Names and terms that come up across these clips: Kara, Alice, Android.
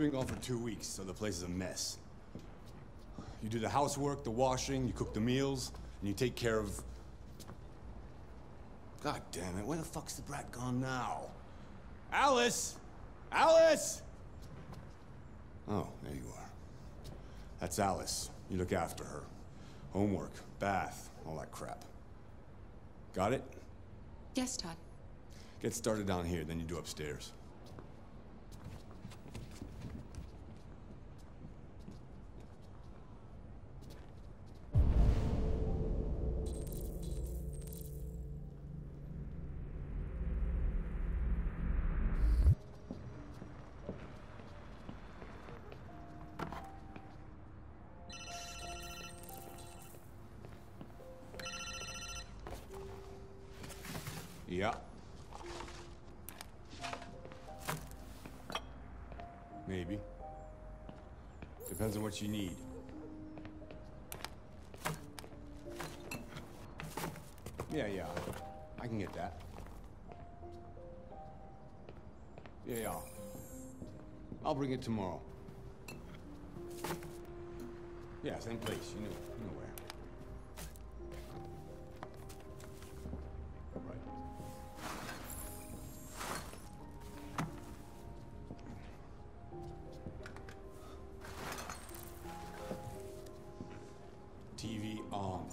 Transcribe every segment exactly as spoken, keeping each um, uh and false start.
been gone for two weeks, so the place is a mess. You do the housework, the washing, you cook the meals, and you take care of... God damn it, where the fuck's the brat gone now? Alice! Alice! Oh, there you are. That's Alice. You look after her. Homework, bath, all that crap. Got it? Yes, Todd. Get started down here, then you do upstairs. Yeah. Maybe. Depends on what you need. Yeah, yeah. I can get that. Yeah, yeah. I'll bring it tomorrow. Yeah, same place. You know, you know where. T V on.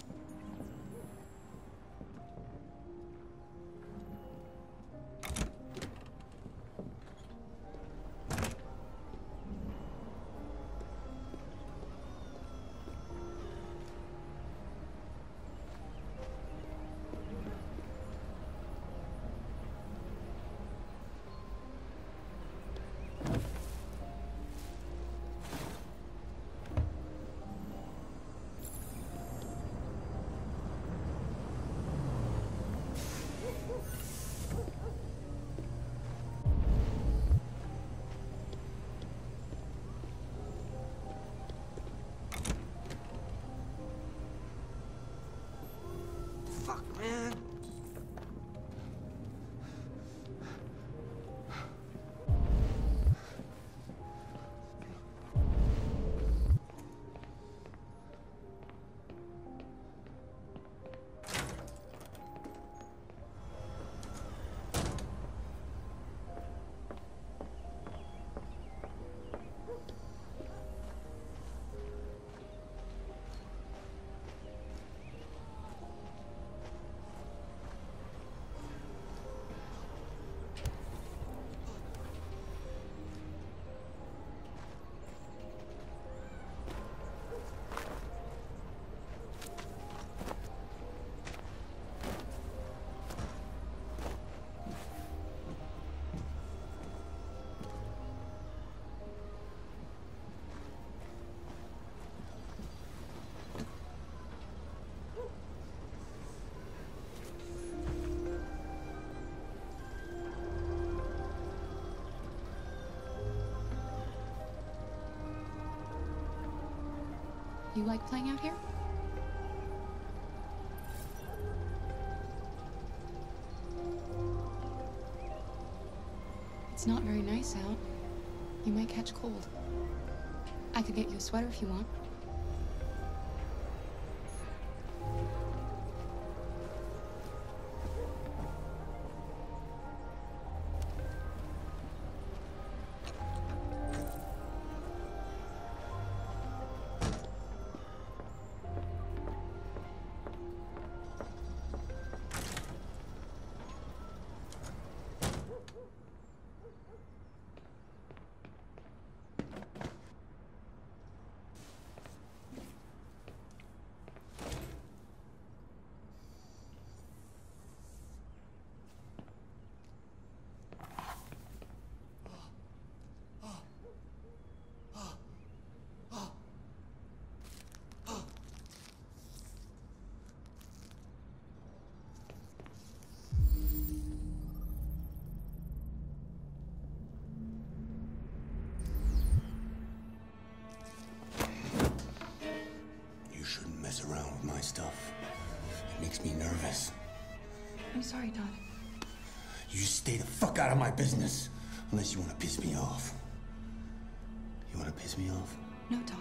Fuck, man. You like playing out here? It's not very nice out. You might catch cold. I could get you a sweater if you want. Around with my stuff. It makes me nervous. I'm sorry, Todd. You stay the fuck out of my business, unless you want to piss me off. You want to piss me off? No, Todd.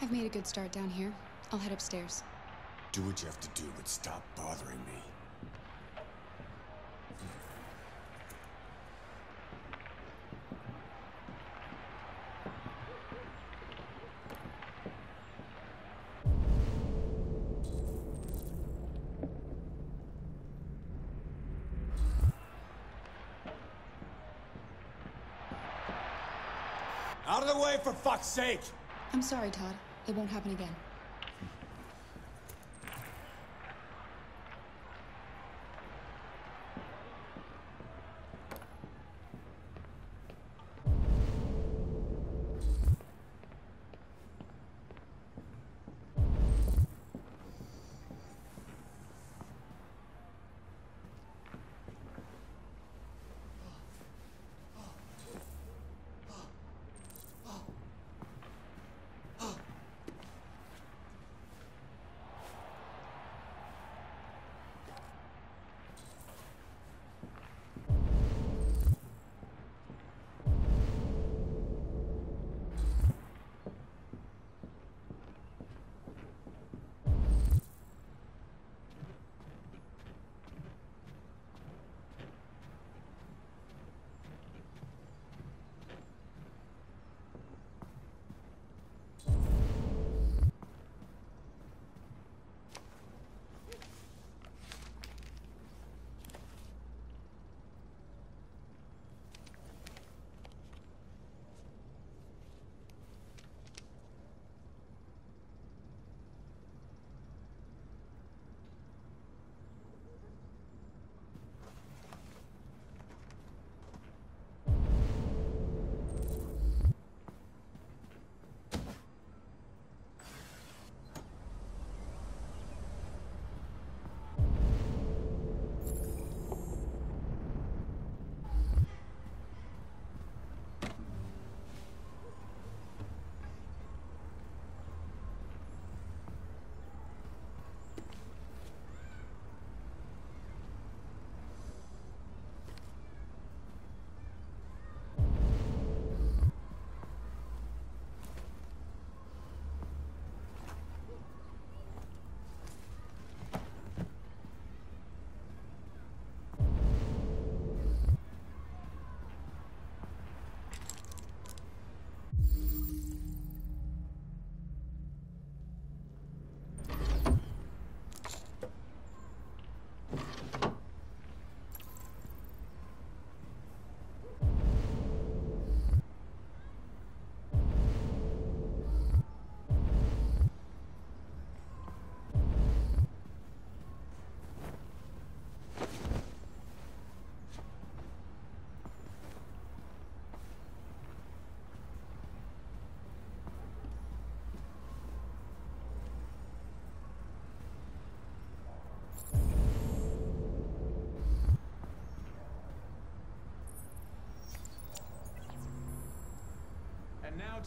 I've made a good start down here. I'll head upstairs. Do what you have to do, but stop bothering me. Out of the way, for fuck's sake! I'm sorry, Todd. It won't happen again. And now...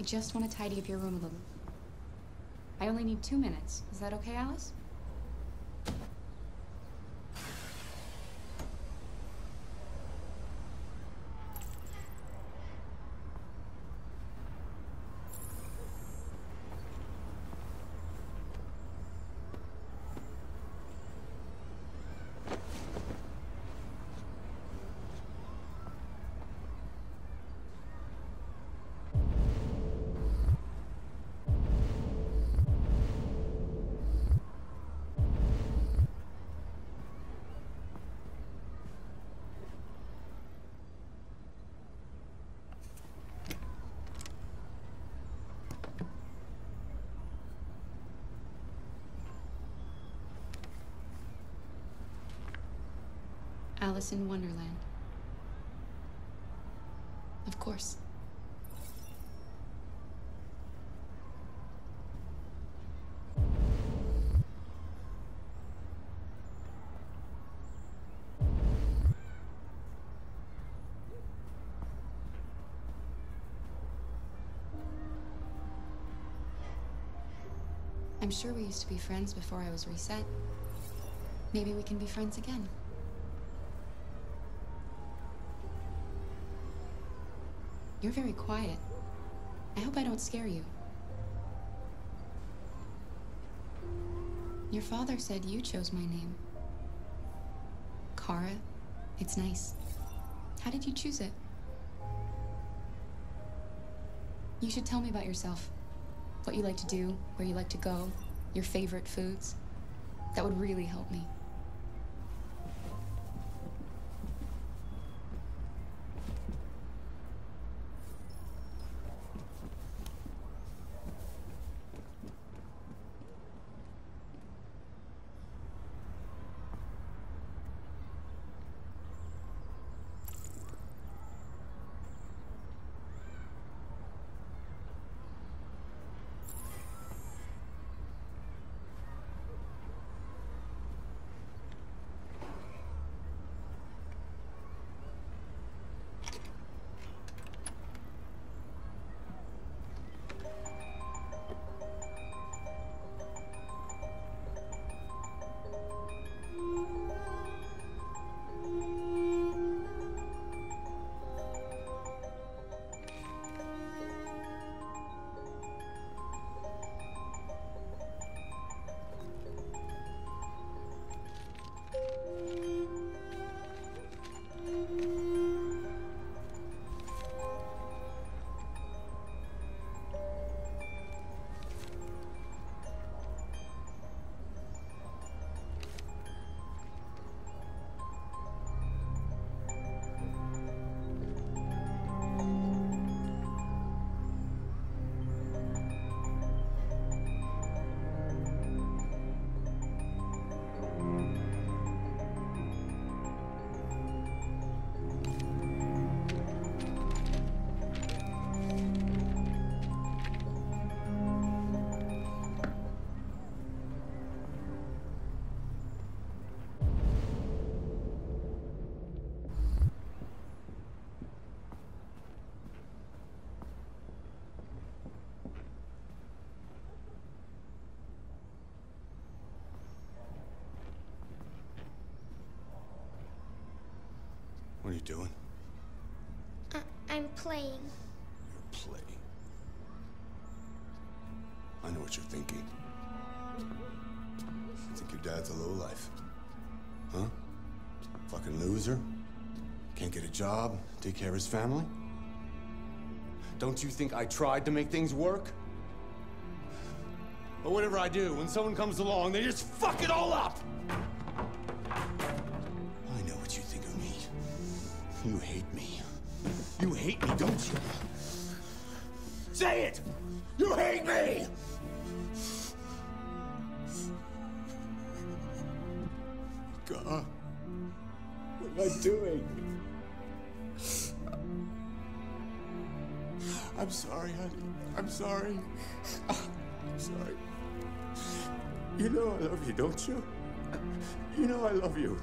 I just want to tidy up your room a little. I only need two minutes. Is that okay, Alice? Alice in Wonderland. Of course. I'm sure we used to be friends before I was reset. Maybe we can be friends again. You're very quiet. I hope I don't scare you. Your father said you chose my name. Kara, it's nice. How did you choose it? You should tell me about yourself. What you like to do, where you like to go, your favorite foods. That would really help me. What are you doing? Uh, I'm playing. You're playing? I know what you're thinking. You think your dad's a lowlife. Huh? Fucking loser? Can't get a job, take care of his family? Don't you think I tried to make things work? But whatever I do, when someone comes along, they just fuck it all up! You hate me. You hate me, don't you? Say it! You hate me! God, what am I doing? I'm sorry, honey. I'm sorry. I'm sorry. You know I love you, don't you? You know I love you.